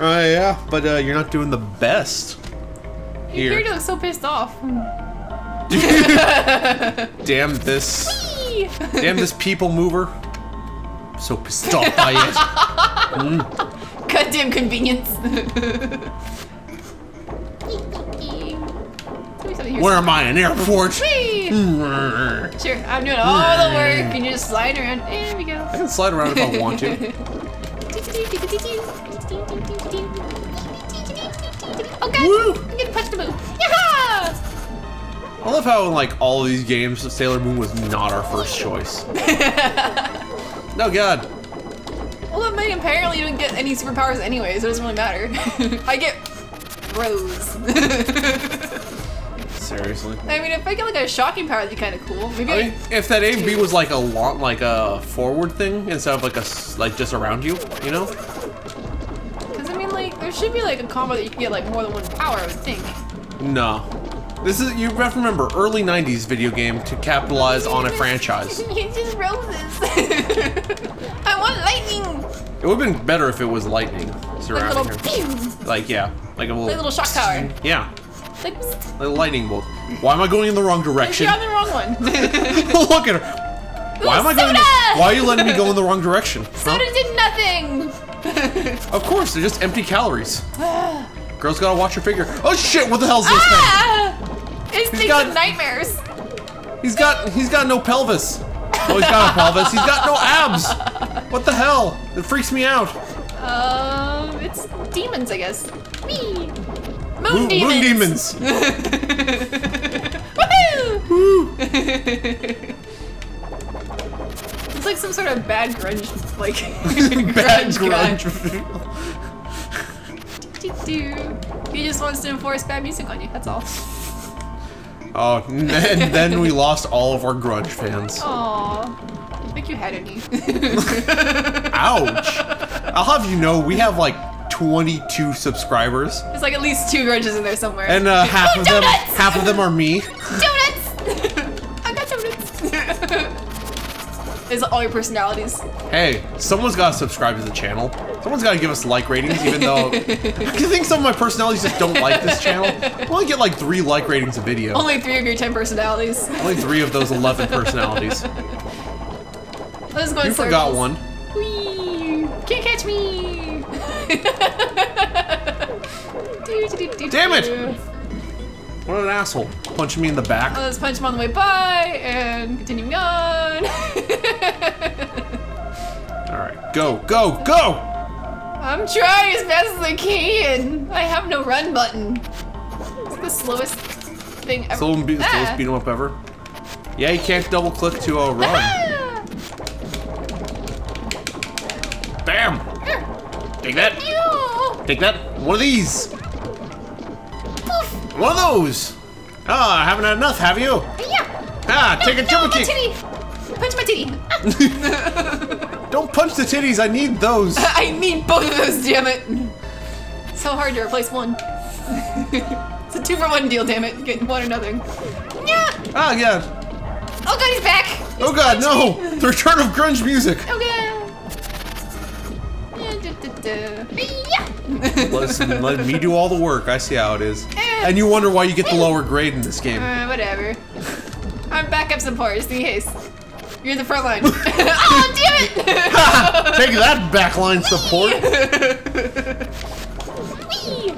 Yeah, but you're not doing the best. Here you look so pissed off. Damn this. Wee! Damn this people mover. I'm so pissed off by it. Goddamn convenience. Where am I? An airport? Sure, I'm doing all the work and you just slide around. There we go. I can slide around if I want to. Oh god! Woo! I'm gonna punch the moon! Yaha! I love how in like all of these games, Sailor Moon was not our first choice. No god. Well, I mean, apparently you don't get any superpowers anyway, so it doesn't really matter. I get Rose. Seriously? I mean, if I get like a shocking power, that'd be kind of cool. Maybe. I mean, if that A and B was like a lot, like a forward thing instead of like a just around you, you know? There should be like a combo that you can get like more than one power, I would think. No. This is, you have to remember, early 90s video game to capitalize on a franchise. It's just roses. I want lightning! It would have been better if it was lightning surrounding her. Like, yeah. Like a little, like a little shock tower. Yeah. Like a lightning bolt. Why am I going in the wrong direction? You're on the wrong one. Look at her. Why am I going? Why are you letting me go in the wrong direction? Soda did nothing! Of course, they're just empty calories. Girls gotta watch her figure. Oh shit! What the hell's this thing? It's making nightmares. He's got no pelvis. Oh, he's got a pelvis. He's got no abs. What the hell? It freaks me out. It's demons, I guess. Whee! Moon demons. Woohoo! Woo. It's like some sort of bad grunge, like bad grunge. He just wants to enforce bad music on you. That's all. Oh, and then we lost all of our grunge fans. Aww, I don't think you had any. Ouch! I'll have you know, we have like 22 subscribers. There's like at least 2 grunges in there somewhere. And half of them are me. Donuts. I got donuts. Is all your personalities. Hey, someone's gotta subscribe to the channel. Someone's gotta give us like ratings, even though I think some of my personalities just don't like this channel. I only get like 3 like ratings a video. Only 3 of your 10 personalities. Only 3 of those 11 personalities. Let's go. You forgot one. Whee! Can't catch me. Damn it! What an asshole. Punching me in the back. Well, let's punch him on the way by and continuing on. Alright, go, go, go! I'm trying as fast as I can. I have no run button. It's the slowest thing ever. Slowest beat 'em up ever. Yeah, you can't double click to run. Bam! Take that! Ew. Take that! One of these! One of those! Ah, oh, haven't had enough, have you? Yeah. Ah, take a jumbo titty. Punch my titty. Ah. Don't punch the titties, I need those. I need both of those, damn it. It's so hard to replace one. It's a 2-for-1 deal, damn it. Get one or nothing. Yeah. Ah, yeah. Oh god, he's back. He's god, no. Me. The return of grunge music. Oh god. Yeah. Listen, let me do all the work. I see how it is. And you wonder why you get the lower grade in this game. Whatever. I'm backup support, just in case. You're the front line. Oh, damn it! Take that backline support.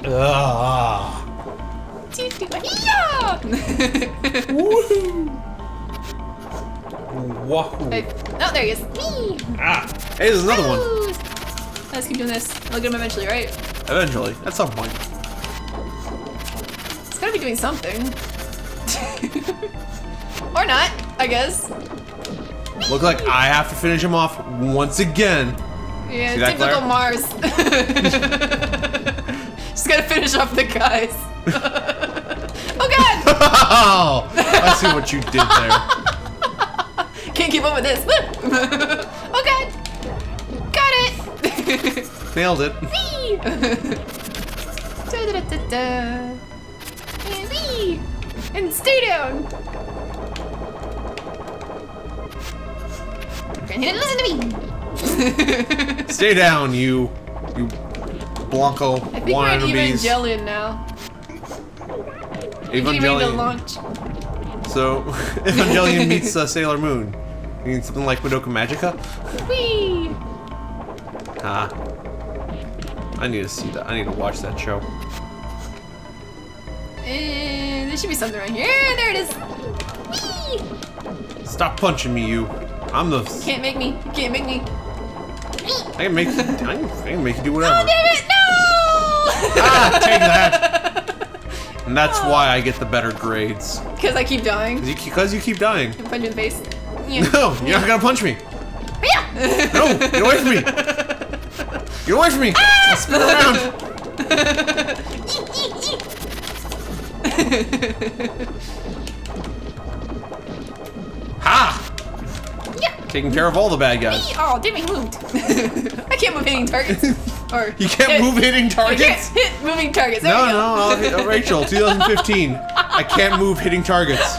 Oh, there he is. Ah, hey, there's another one. Let's keep doing this. I'll get him eventually, right? Eventually. At some point. It's gotta be doing something. Or not, I guess. Look like I have to finish him off once again. Yeah, typical Mars. Just gotta finish off the guys. Oh god! Oh, I see what you did there. Can't keep up with this. Oh god! Got it! Nailed it. Da-da-da-da-da. And stay down. Listen to me. Stay down, you Blanco, I think we're in Evangelion now. Evangelion. So, Evangelion meets Sailor Moon. You mean something like Madoka Magica? Whee! Ah. I need to see that. I need to watch that show. There should be something right here. There it is. Whee! Stop punching me, you. I'm the. You can't make me. You can't make me. I can make. I can make you do whatever. Oh damn it! No! Ah, take that. And that's why I get the better grades. Because I keep dying. Because you keep dying. You punch me in the face. Yeah. No, you're not gonna punch me. Yeah. No, get away from me. Get away from me. Ah! I'll spin around. Ha! Taking care of all the bad guys. Oh, damn it, moved. I can't move hitting targets. Or you can't move hitting targets? You can't hit moving targets. There no, Rachel, 2015. I can't move hitting targets.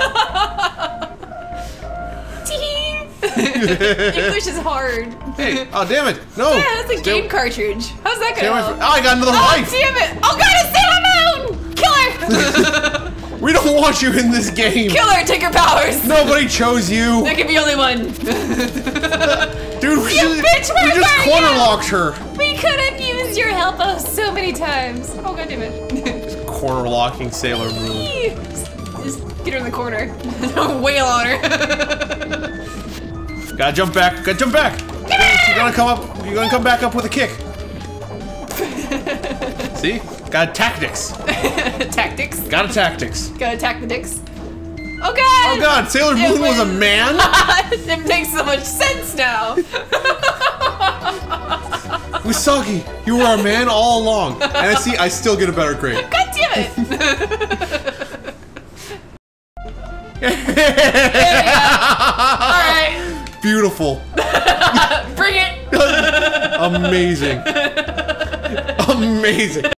English is hard. Hey, oh, damn it. No. Yeah, that's a game cartridge. How's that going to help? Oh, I got another life. Damn it. Oh, God, it's Sailor Moon. Kill her. We don't want you in this game! Kill her! Take her powers! Nobody chose you! There could be only one! Dude, we just corner-locked her! We could have used your help so many times! Oh, god damn it. Just corner-locking Sailor Moon. Just get her in the corner. Don't wail on her. Gotta jump back! Gotta jump back! You're gonna come up! You're gonna come back up with a kick! See? Got tactics. Tactics. Got tactics. Got tactics. Oh god. Oh god, Sailor Moon was a man. It makes so much sense now. Usagi, you were a man all along, and I see I still get a better grade. God damn it. There you go. All right. Beautiful. Bring it. Amazing. Amazing.